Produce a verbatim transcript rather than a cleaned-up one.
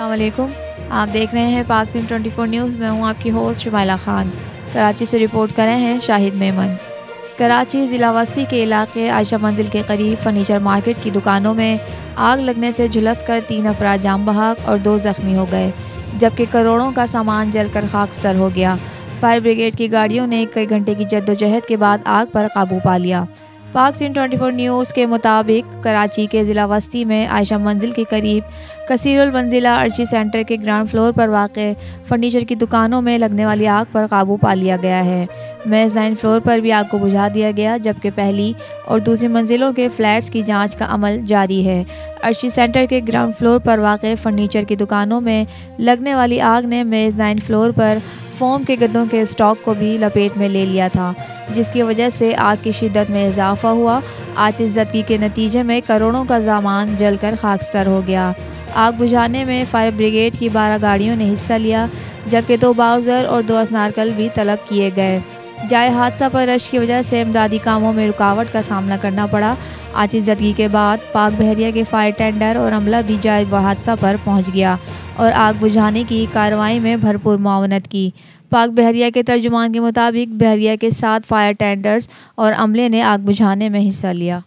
अस्सलाम वालेकुम, आप देख रहे हैं पाक सिंध चौबीस न्यूज़। मैं हूं आपकी होस्ट शमीला खान। कराची से रिपोर्ट कर रहे हैं शाहिद मेमन। कराची ज़िलावासी के इलाके आयशा मंजिल के करीब फ़र्नीचर मार्केट की दुकानों में आग लगने से झुलस कर तीन अफराद जाम बहाक और दो ज़ख्मी हो गए, जबकि करोड़ों का सामान जलकर खाकसर हो गया। फायर ब्रिगेड की गाड़ियों ने कई घंटे की जद्दोजहद के बाद आग पर काबू पा लिया। पाक सिंध चौबीस न्यूज़ के मुताबिक कराची के ज़िला वस्ती में आयशा मंजिल के करीब कसीरुल मंजिला अर्शी सेंटर के ग्राउंड फ्लोर पर वाक़े फ़र्नीचर की दुकानों में लगने वाली आग पर काबू पा लिया गया है। महज नाइन फ्लोर पर भी आग को बुझा दिया गया, जबकि पहली और दूसरी मंजिलों के फ्लैट्स की जांच का अमल जारी है। अर्शी सेंटर के ग्राउंड फ्लोर पर वाक़े फ़र्नीचर की दुकानों में लगने वाली आग ने महज नाइन फ्लोर पर फोम के गद्दों के स्टॉक को भी लपेट में ले लिया था, जिसकी वजह से आग की शिद्दत में इजाफा हुआ। आतिशबाजी के नतीजे में करोड़ों का सामान जलकर खाकसर हो गया। आग बुझाने में फायर ब्रिगेड की बारह गाड़ियों ने हिस्सा लिया, जबकि दो बाउजर और दो असनारकल भी तलब किए गए। जाए हादसा पर रश की वजह से इमदादी कामों में रुकावट का सामना करना पड़ा। आतिशबाजी के बाद पाक बहरिया के फायर टेंडर और अमला भी जाए हादसा पर पहुँच गया और आग बुझाने की कार्रवाई में भरपूर मुआवनत की। पाक बहरिया के तर्जुमान के मुताबिक बहरिया के साथ फायर टेंडर्स और अमले ने आग बुझाने में हिस्सा लिया।